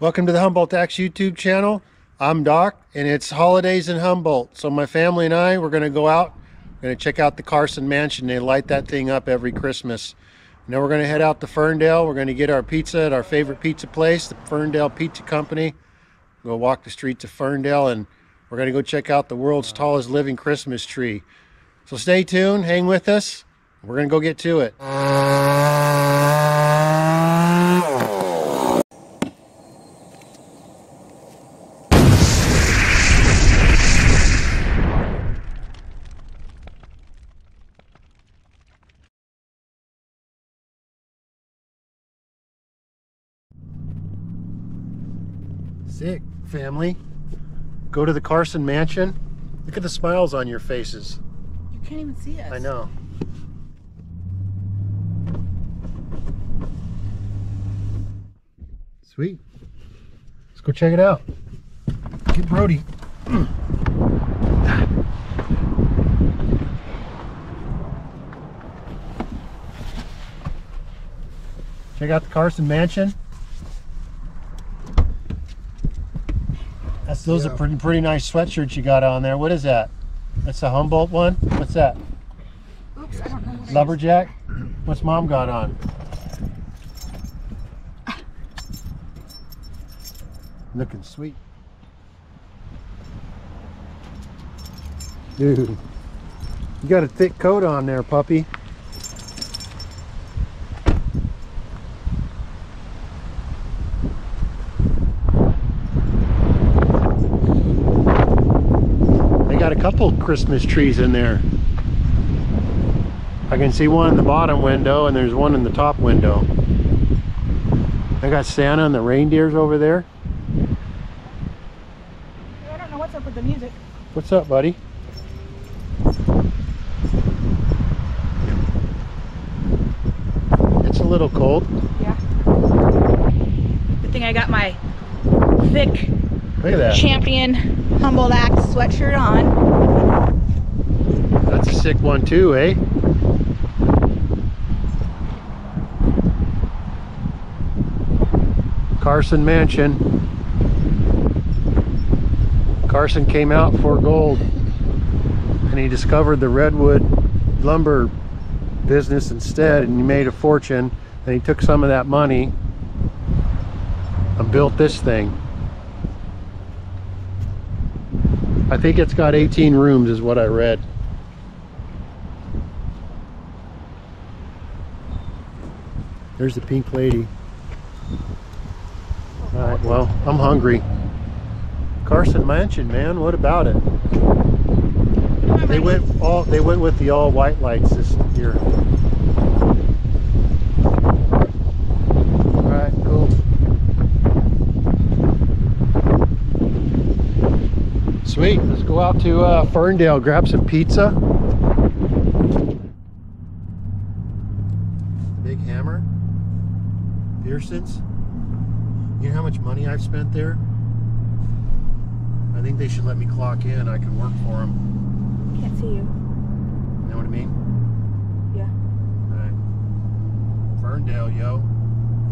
Welcome to the Humboldt Axe YouTube channel. I'm Doc, and it's holidays in Humboldt. So my family and I, we're going to go out. We're going to check out the Carson Mansion. They light that thing up every Christmas. Now we're going to head out to Ferndale. We're going to get our pizza at our favorite pizza place, the Ferndale Pizza Company. We'll walk the streets of Ferndale, and we're going to go check out the world's tallest living Christmas tree. So stay tuned, hang with us. We're going to go get to it. Sick, family. Go to the Carson Mansion. Look at the smiles on your faces. You can't even see us. I know. Sweet. Let's go check it out. Get Brody. Check out the Carson Mansion. Those are pretty nice sweatshirts you got on there. What is that? That's a Humboldt one? What's that? Oops, I don't know. Lumberjack? What's Mom got on? Looking sweet. Dude, you got a thick coat on there, puppy. Couple Christmas trees in there. I can see one in the bottom window and there's one in the top window. I got Santa and the reindeers over there. I don't know what's up with the music. What's up, buddy? It's a little cold. Yeah. Good thing I got my thick Champion Humboldt Axe sweatshirt on. That's a sick one too, eh? Carson Mansion. Carson came out for gold and he discovered the redwood lumber business instead, and he made a fortune, and he took some of that money and built this thing. I think it's got 18 rooms is what I read. There's the pink lady. All right, well, I'm hungry. Carson Mansion, man, what about it? They went with the all white lights this year. Sweet, let's go out to Ferndale, grab some pizza. Big Hammer, Pearson's. You know how much money I've spent there? I think they should let me clock in, I can work for them. Can't see you. You know what I mean? Yeah. All right. Ferndale, yo.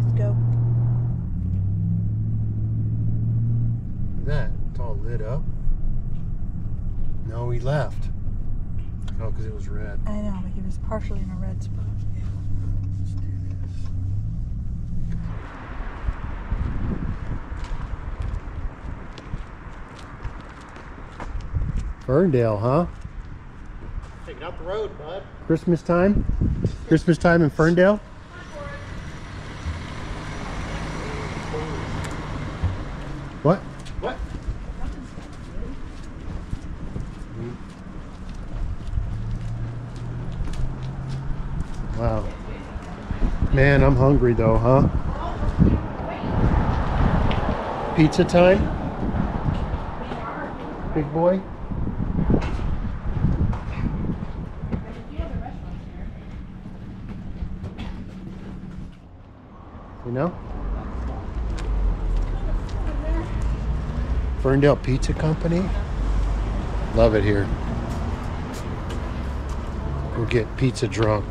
Let's go. Look at that, it's all lit up. No, we left. Oh, because it was red. I know, but he was partially in a red spot. Yeah. Let's do this. Ferndale, huh? Taking out the road, bud. Christmas time? Christmas time in Ferndale? What? What? Wow. Man, I'm hungry though, huh? Pizza time? Big boy? You know? Ferndale Pizza Company? Love it here. We'll get pizza drunk.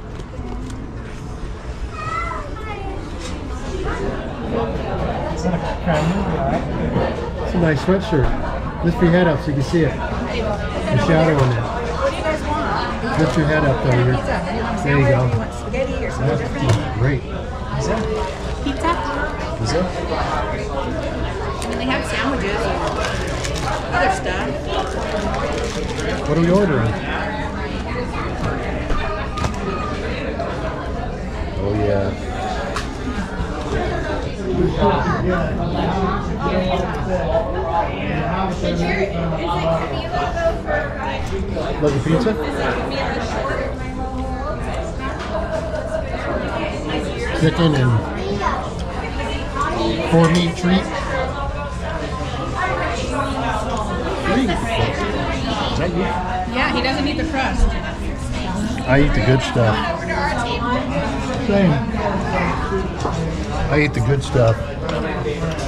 It's It's a nice sweatshirt. Lift your head up so you can see it. The shadow in it. What do you guys want? Lift your head up though. There you go. You want spaghetti or something different? Great. Pizza? Pizza? And they have sandwiches and other stuff. What are we ordering? Oh yeah. Like a pizza? Chicken and corned meat treat. Yeah, he doesn't eat the crust. I eat the good stuff. Same. I eat the good stuff.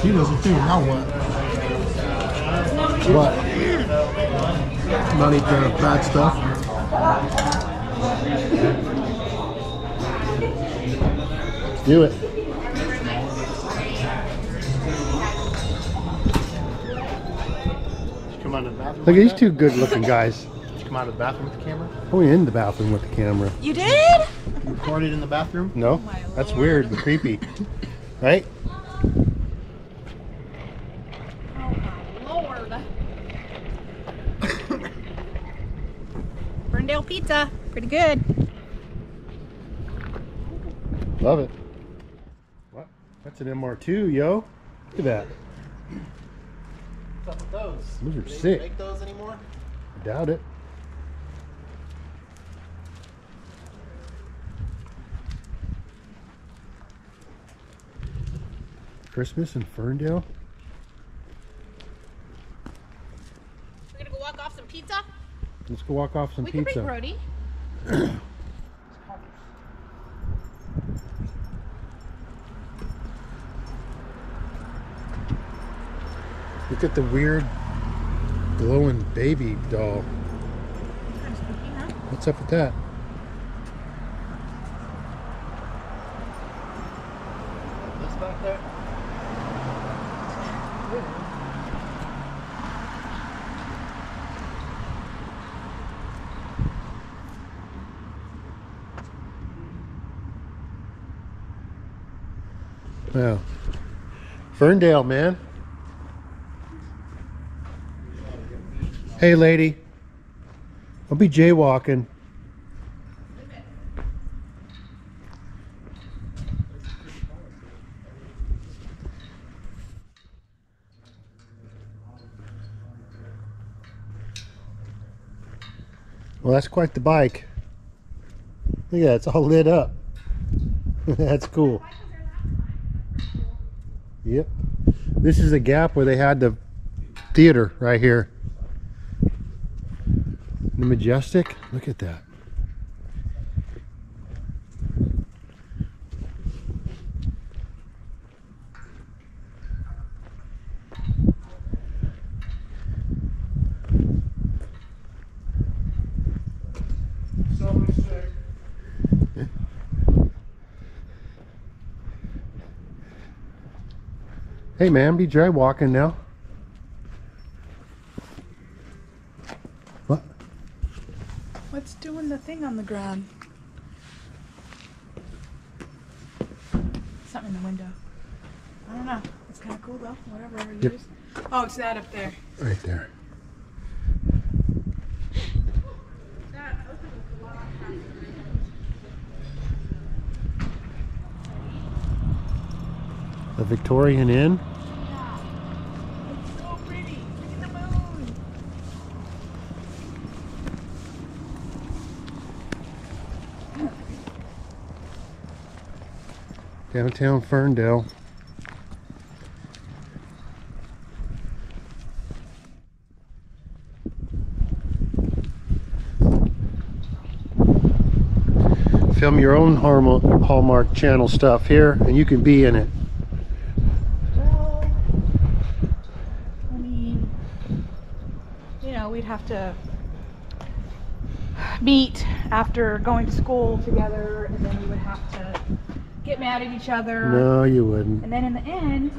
He doesn't do now what? What? Not eat the bad stuff. Do it. Did you come out of the bathroom? Look at these two good looking guys. Did you come out of the bathroom with the camera? Oh, we're in the bathroom with the camera. You did? You recorded in the bathroom? No. Oh, that's weird and creepy. Right? Oh my lord. Ferndale Pizza. Pretty good. Love it. What? That's an MR2, yo. Look at that. What's up with those? Those are sick. Do they make those anymore? I doubt it. Christmas in Ferndale. We're gonna go walk off some pizza. Let's go walk off some pizza. We can bring Brody. Look at the weird glowing baby doll. Kind of spooky, huh? What's up with that? This back there. Wow. Ferndale, man. Hey, lady. I'll be jaywalking. Well, that's quite the bike. Look at that, it's all lit up. That's cool. Yep. This is a gap where they had the theater right here. The Majestic. Look at that. Hey man, be jaywalking now. What? What's doing the thing on the ground? Something in the window. I don't know. It's kind of cool though. Whatever it is. Oh, it's that up there. Right there. The Victorian Inn. Downtown Ferndale. Film your own Hallmark Channel stuff here, and you can be in it. Well, I mean, you know, we'd have to meet after going to school together, and then we would have to get mad at each other. No, you wouldn't. And then in the end,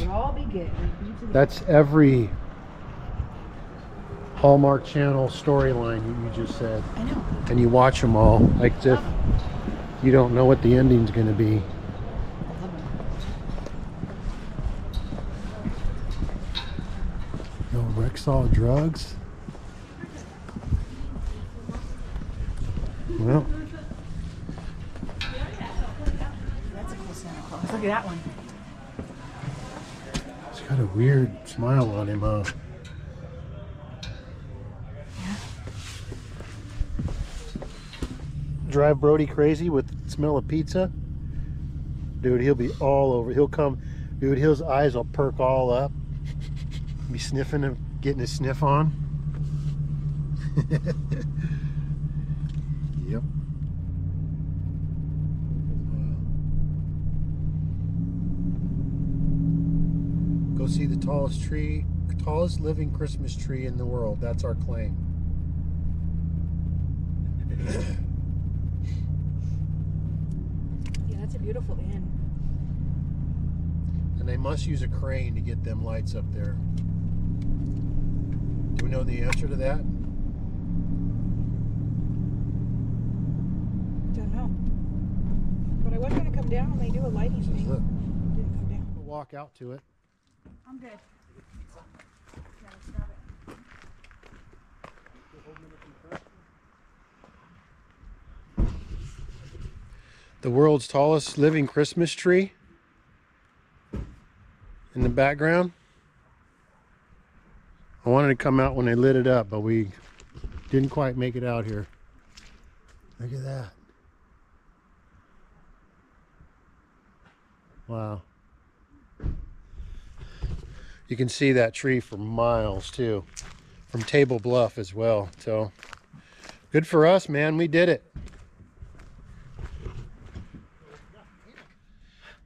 We'll all be good. That's every Hallmark Channel storyline you just said. I know. And you watch them all, like if you don't know what the ending's going to be. No Rexall drugs. Well. That's a cool Santa Claus. Look at that one. He's got a weird smile on him, huh? Drive Brody crazy with the smell of pizza, dude. He'll be all over. He'll come, dude. His eyes will perk all up. Be sniffing and getting his sniff on. Yep. Go see the tallest living Christmas tree in the world. That's our claim. It's a beautiful inn. And they must use a crane to get them lights up there. Do we know the answer to that? Don't know. But I was going to come down when they do a lighting thing. Look. Didn't come down. We'll walk out to it. I'm good. Yeah, let's grab it. You're holding it in front. The world's tallest living Christmas tree in the background. I wanted to come out when they lit it up, but we didn't quite make it out here. Look at that. Wow. You can see that tree for miles too, from Table Bluff as well. So good for us, man. We did it.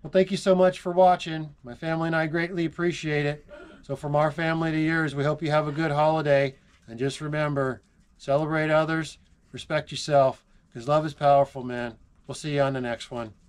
Well, thank you so much for watching. My family and I greatly appreciate it. So from our family to yours, we hope you have a good holiday. And just remember, celebrate others, respect yourself, because love is powerful, man. We'll see you on the next one.